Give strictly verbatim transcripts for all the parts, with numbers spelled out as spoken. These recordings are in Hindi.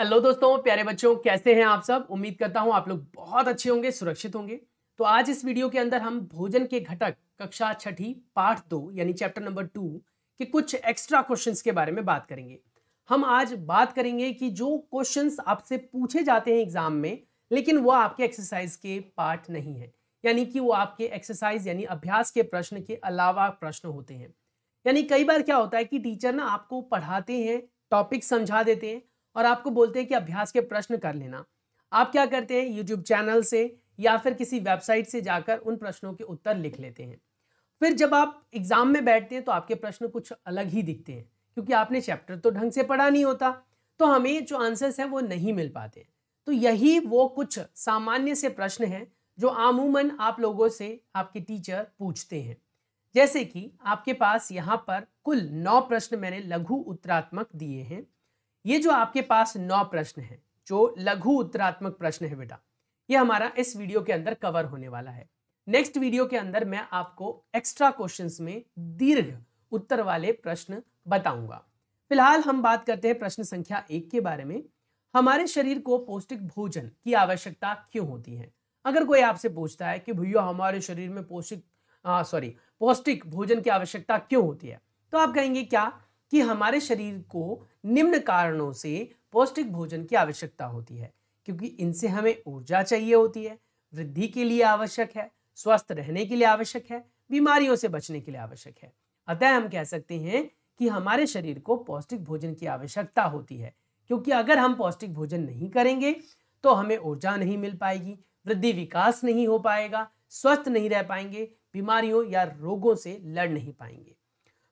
हेलो दोस्तों, प्यारे बच्चों, कैसे हैं आप सब। उम्मीद करता हूं आप लोग बहुत अच्छे होंगे, सुरक्षित होंगे। तो आज इस वीडियो के अंदर हम भोजन के घटक कक्षा छठी पाठ दो यानी चैप्टर नंबर टू के कुछ एक्स्ट्रा क्वेश्चंस के बारे में बात करेंगे। हम आज बात करेंगे कि जो क्वेश्चंस आपसे पूछे जाते हैं एग्जाम में, लेकिन वह आपके एक्सरसाइज के पार्ट नहीं है, यानी कि वो आपके एक्सरसाइज यानी अभ्यास के प्रश्न के अलावा प्रश्न होते हैं। यानी कई बार क्या होता है कि टीचर ना आपको पढ़ाते हैं, टॉपिक समझा देते हैं और आपको बोलते हैं कि अभ्यास के प्रश्न कर लेना। आप क्या करते हैं, यूट्यूब चैनल से या फिर किसी वेबसाइट से जाकर उन प्रश्नों के उत्तर लिख लेते हैं। फिर जब आप एग्जाम में बैठते हैं तो आपके प्रश्न कुछ अलग ही दिखते हैं, क्योंकि आपने चैप्टर तो ढंग से पढ़ा नहीं होता, तो हमें जो आंसर्स हैं वो नहीं मिल पाते। तो यही वो कुछ सामान्य से प्रश्न हैं जो आमूमन आप लोगों से आपके टीचर पूछते हैं। जैसे कि आपके पास यहाँ पर कुल नौ प्रश्न मैंने लघु उत्तरात्मक दिए हैं। ये जो आपके पास नौ प्रश्न हैं, जो लघु उत्तरात्मक प्रश्न है बेटा, ये हमारा इस वीडियो के अंदर कवर होने वाला है। नेक्स्ट वीडियो के अंदर मैं आपको एक्स्ट्रा क्वेश्चंस में दीर्घ उत्तर वाले प्रश्न बताऊंगा। फिलहाल हम बात करते हैं प्रश्न संख्या एक के बारे में। हमारे शरीर को पौष्टिक भोजन की आवश्यकता क्यों होती है? अगर कोई आपसे पूछता है कि भैया हमारे शरीर में पौष्टिक सॉरी पौष्टिक भोजन की आवश्यकता क्यों होती है, तो आप कहेंगे क्या कि हमारे शरीर को निम्न कारणों से पौष्टिक भोजन की आवश्यकता होती है, क्योंकि इनसे हमें ऊर्जा चाहिए होती है, वृद्धि के लिए आवश्यक है, स्वस्थ रहने के लिए आवश्यक है, बीमारियों से बचने के लिए आवश्यक है। अतः हम कह सकते हैं कि हमारे शरीर को पौष्टिक भोजन की आवश्यकता होती है, क्योंकि अगर हम पौष्टिक भोजन नहीं करेंगे तो हमें ऊर्जा नहीं मिल पाएगी, वृद्धि विकास नहीं हो पाएगा, स्वस्थ नहीं रह पाएंगे, बीमारियों या रोगों से लड़ नहीं पाएंगे।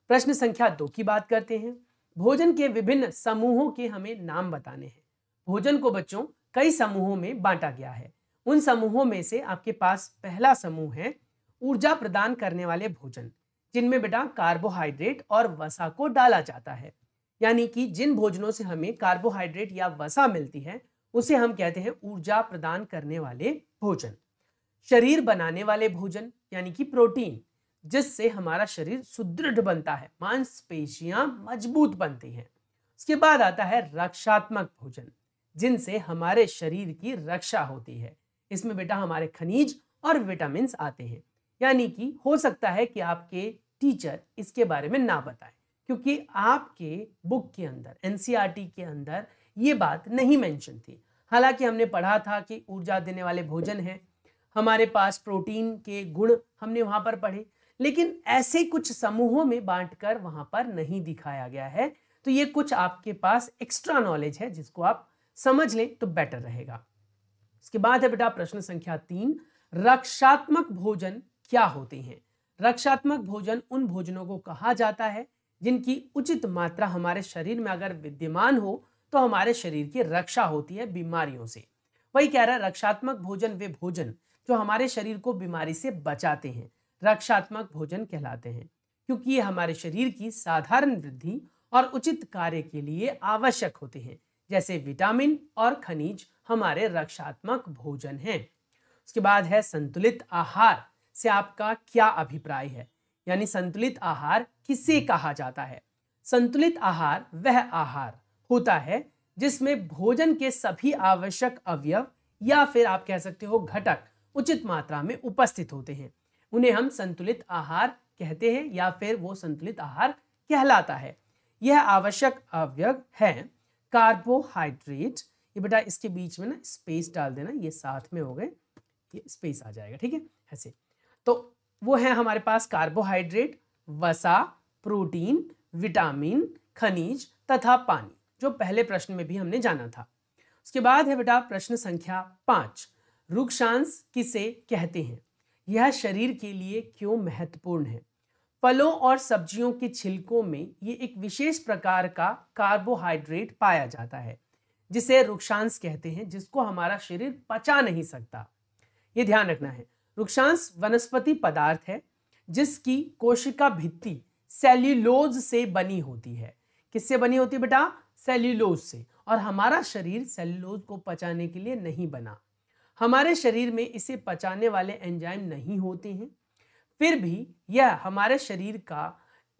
प्रश्न संख्या दो की बात करते हैं। भोजन के विभिन्न समूहों के हमें नाम बताने हैं। भोजन को बच्चों कई समूहों में बांटा गया है। उन समूहों में से आपके पास पहला समूह है ऊर्जा प्रदान करने वाले भोजन, जिनमें बेटा कार्बोहाइड्रेट और वसा को डाला जाता है। यानी कि जिन भोजनों से हमें कार्बोहाइड्रेट या वसा मिलती है उसे हम कहते हैं ऊर्जा प्रदान करने वाले भोजन। शरीर बनाने वाले भोजन यानी कि प्रोटीन, जिससे हमारा शरीर सुदृढ़ बनता है, मांसपेशियां मजबूत बनती हैं। उसके बाद आता है रक्षात्मक भोजन, जिनसे हमारे शरीर की रक्षा होती है। इसमें बेटा हमारे खनिज और विटामिन्स आते हैं। यानी कि हो सकता है कि आपके टीचर इसके बारे में ना बताएं, क्योंकि आपके बुक के अंदर N C E R T के अंदर ये बात नहीं मेंशन थी। हालांकि हमने पढ़ा था कि ऊर्जा देने वाले भोजन हैं, हमारे पास प्रोटीन के गुण हमने वहाँ पर पढ़े, लेकिन ऐसे कुछ समूहों में बांटकर वहां पर नहीं दिखाया गया है। तो ये कुछ आपके पास एक्स्ट्रा नॉलेज है जिसको आप समझ लें तो बेटर रहेगा। इसके बाद है बेटा प्रश्न संख्या तीन, रक्षात्मक भोजन क्या होते हैं? रक्षात्मक भोजन उन भोजनों को कहा जाता है जिनकी उचित मात्रा हमारे शरीर में अगर विद्यमान हो तो हमारे शरीर की रक्षा होती है बीमारियों से। वही कह रहा है रक्षात्मक भोजन वे भोजन जो हमारे शरीर को बीमारी से बचाते हैं, रक्षात्मक भोजन कहलाते हैं, क्योंकि ये हमारे शरीर की साधारण वृद्धि और उचित कार्य के लिए आवश्यक होते हैं। जैसे विटामिन और खनिज हमारे रक्षात्मक भोजन हैं। उसके बाद है संतुलित आहार से आपका क्या अभिप्राय है, यानी संतुलित आहार किसे कहा जाता है? संतुलित आहार वह आहार होता है जिसमें भोजन के सभी आवश्यक अवयव या फिर आप कह सकते हो घटक उचित मात्रा में उपस्थित होते हैं। उन्हें हम संतुलित आहार कहते हैं या फिर वो संतुलित आहार कहलाता है। यह आवश्यक अवयव है कार्बोहाइड्रेट, ये बेटा इसके बीच में ना स्पेस डाल देना, ये साथ में हो गए, ये स्पेस आ जाएगा, ठीक है ऐसे। तो वो है हमारे पास कार्बोहाइड्रेट, वसा, प्रोटीन, विटामिन, खनिज तथा पानी, जो पहले प्रश्न में भी हमने जाना था। उसके बाद है बेटा प्रश्न संख्या पाँच, रुक्षांश किसे कहते हैं? यह शरीर के लिए क्यों महत्वपूर्ण है? फलों और सब्जियों के छिलकों में ये एक विशेष प्रकार का कार्बोहाइड्रेट पाया जाता है जिसे रुक्षांश कहते हैं, जिसको हमारा शरीर पचा नहीं सकता। ये ध्यान रखना है। रुक्षांश वनस्पति पदार्थ है जिसकी कोशिका भित्ति सेल्यूलोज से बनी होती है। किससे बनी होती है बेटा? सेल्यूलोज से। और हमारा शरीर सेल्यूलोज को पचाने के लिए नहीं बना। हमारे शरीर में इसे पचाने वाले एंजाइम नहीं होते हैं, फिर भी यह हमारे शरीर का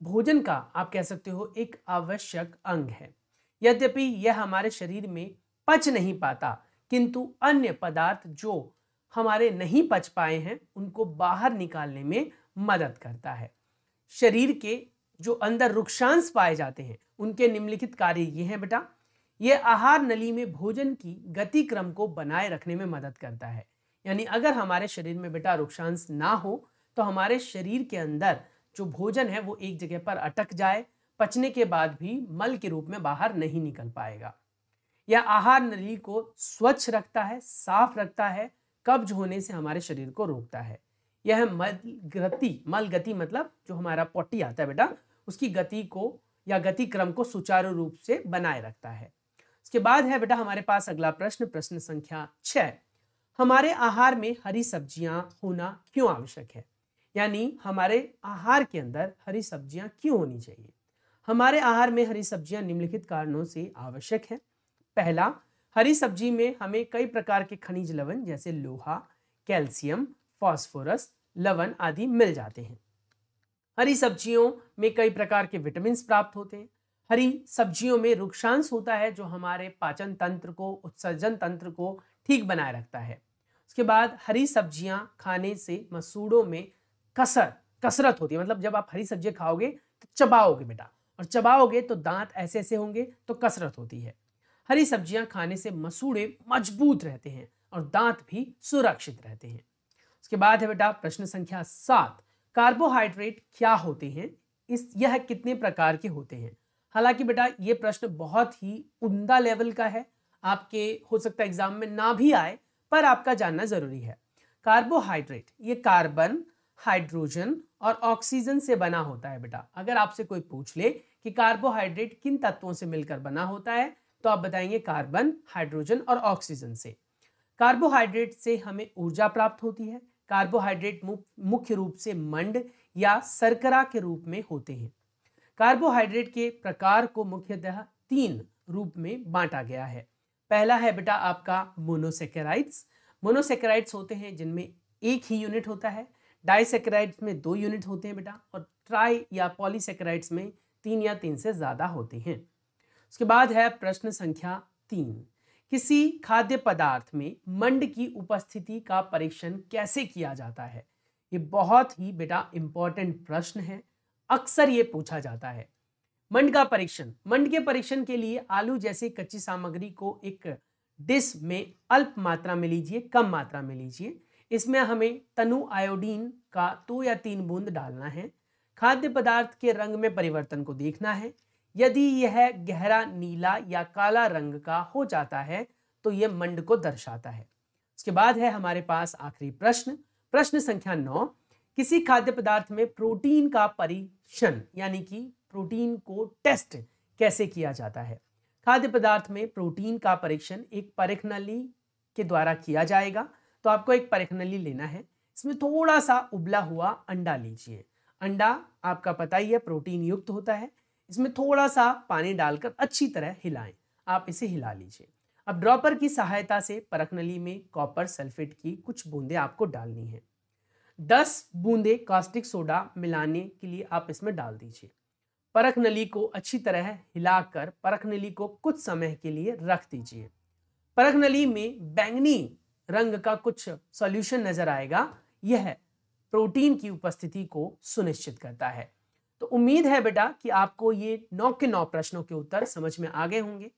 भोजन का आप कह सकते हो एक आवश्यक अंग है। यद्यपि यह हमारे शरीर में पच नहीं पाता, किंतु अन्य पदार्थ जो हमारे नहीं पच पाए हैं उनको बाहर निकालने में मदद करता है। शरीर के जो अंदर रुक्षांश पाए जाते हैं उनके निम्नलिखित कार्य ये हैं बेटा। ये आहार नली में भोजन की गति क्रम को बनाए रखने में मदद करता है, यानी अगर हमारे शरीर में बेटा रुक्षांश ना हो तो हमारे शरीर के अंदर जो भोजन है वो एक जगह पर अटक जाए, पचने के बाद भी मल के रूप में बाहर नहीं निकल पाएगा। यह आहार नली को स्वच्छ रखता है, साफ रखता है, कब्ज होने से हमारे शरीर को रोकता है। यह मल गति, मल गति मतलब जो हमारा पॉटी आता है बेटा उसकी गति को या गति क्रम को सुचारू रूप से बनाए रखता है। इसके बाद है बेटा हमारे पास अगला प्रश्न, प्रश्न संख्या छः। हमारे आहार में हरी सब्जियां होना क्यों आवश्यक है, यानी हमारे आहार के अंदर हरी सब्जियां क्यों होनी चाहिए। हमारे आहार में हरी सब्जियां निम्नलिखित कारणों से आवश्यक है। पहला, हरी सब्जी में हमें कई प्रकार के खनिज लवण जैसे लोहा, कैल्शियम, फॉस्फोरस, लवण आदि मिल जाते हैं। हरी सब्जियों में कई प्रकार के विटामिन प्राप्त होते हैं। हरी सब्जियों में रुक्षांश होता है जो हमारे पाचन तंत्र को, उत्सर्जन तंत्र को ठीक बनाए रखता है। उसके बाद हरी सब्जियां खाने से मसूड़ों में कसर कसरत होती है, मतलब जब आप हरी सब्जियां खाओगे तो चबाओगे बेटा, और चबाओगे तो दांत ऐसे ऐसे होंगे तो कसरत होती है। हरी सब्जियां खाने से मसूड़े मजबूत रहते हैं और दांत भी सुरक्षित रहते हैं। उसके बाद है बेटा प्रश्न संख्या सात, कार्बोहाइड्रेट क्या होते हैं, इस यह कितने प्रकार के होते हैं। हालांकि बेटा ये प्रश्न बहुत ही उम्दा लेवल का है, आपके हो सकता है एग्जाम में ना भी आए, पर आपका जानना जरूरी है। कार्बोहाइड्रेट ये कार्बन, हाइड्रोजन और ऑक्सीजन से बना होता है बेटा। अगर आपसे कोई पूछ ले कि कार्बोहाइड्रेट किन तत्वों से मिलकर बना होता है तो आप बताएंगे कार्बन, हाइड्रोजन और ऑक्सीजन से। कार्बोहाइड्रेट से हमें ऊर्जा प्राप्त होती है। कार्बोहाइड्रेट मुख्य रूप से मंड या शर्करा के रूप में होते हैं। कार्बोहाइड्रेट के प्रकार को मुख्यतः तीन रूप में बांटा गया है। पहला है बेटा आपका मोनोसेकेराइड्स। मोनोसेकेराइड्स होते हैं जिनमें एक ही यूनिट होता है, डाइसेकेराइड्स में दो यूनिट होते हैं बेटा, और ट्राई या पॉलीसेकेराइड्स में तीन या तीन से ज़्यादा होते हैं। उसके बाद है प्रश्न संख्या तीन, किसी खाद्य पदार्थ में मंड की उपस्थिति का परीक्षण कैसे किया जाता है। ये बहुत ही बेटा इम्पॉर्टेंट प्रश्न है, अक्सर ये पूछा जाता है। मंड का परीक्षण, मंड के परीक्षण के लिए आलू जैसे कच्ची सामग्री को एक डिश में अल्प मात्रा में लीजिए, कम मात्रा में लीजिए। इसमें हमें तनु आयोडीन का दो या तीन बूंद डालना है। खाद्य पदार्थ के रंग में परिवर्तन को देखना है। यदि यह गहरा नीला या काला रंग का हो जाता है तो यह मंड को दर्शाता है। उसके बाद है हमारे पास आखिरी प्रश्न, प्रश्न संख्या नौ, किसी खाद्य पदार्थ में प्रोटीन का परीक्षण यानी कि प्रोटीन को टेस्ट कैसे किया जाता है। खाद्य पदार्थ में प्रोटीन का परीक्षण एक परिख नली के द्वारा किया जाएगा। तो आपको एक परिख नली लेना है, इसमें थोड़ा सा उबला हुआ अंडा लीजिए। अंडा आपका पता ही है प्रोटीन युक्त होता है। इसमें थोड़ा सा पानी डालकर अच्छी तरह हिलाएं, आप इसे हिला लीजिए। अब ड्रॉपर की सहायता से परखनली में कॉपर सल्फेट की कुछ बूंदें आपको डालनी है। दस बूंदें कास्टिक सोडा मिलाने के लिए आप इसमें डाल दीजिए। परखनली को अच्छी तरह हिलाकर परखनली को कुछ समय के लिए रख दीजिए। परखनली में बैंगनी रंग का कुछ सॉल्यूशन नजर आएगा, यह प्रोटीन की उपस्थिति को सुनिश्चित करता है। तो उम्मीद है बेटा कि आपको ये नौ के नौ प्रश्नों के उत्तर समझ में आ गए होंगे।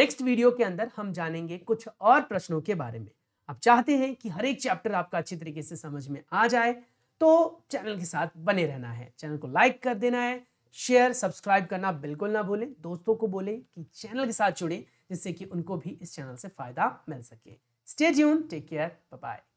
नेक्स्ट वीडियो के अंदर हम जानेंगे कुछ और प्रश्नों के बारे में। आप चाहते हैं कि हर एक चैप्टर आपका अच्छी तरीके से समझ में आ जाए तो चैनल के साथ बने रहना है। चैनल को लाइक कर देना है, शेयर सब्सक्राइब करना बिल्कुल ना भूलें। दोस्तों को बोलें कि चैनल के साथ जुड़ें जिससे कि उनको भी इस चैनल से फायदा मिल सके। Stay tuned, take care, bye bye.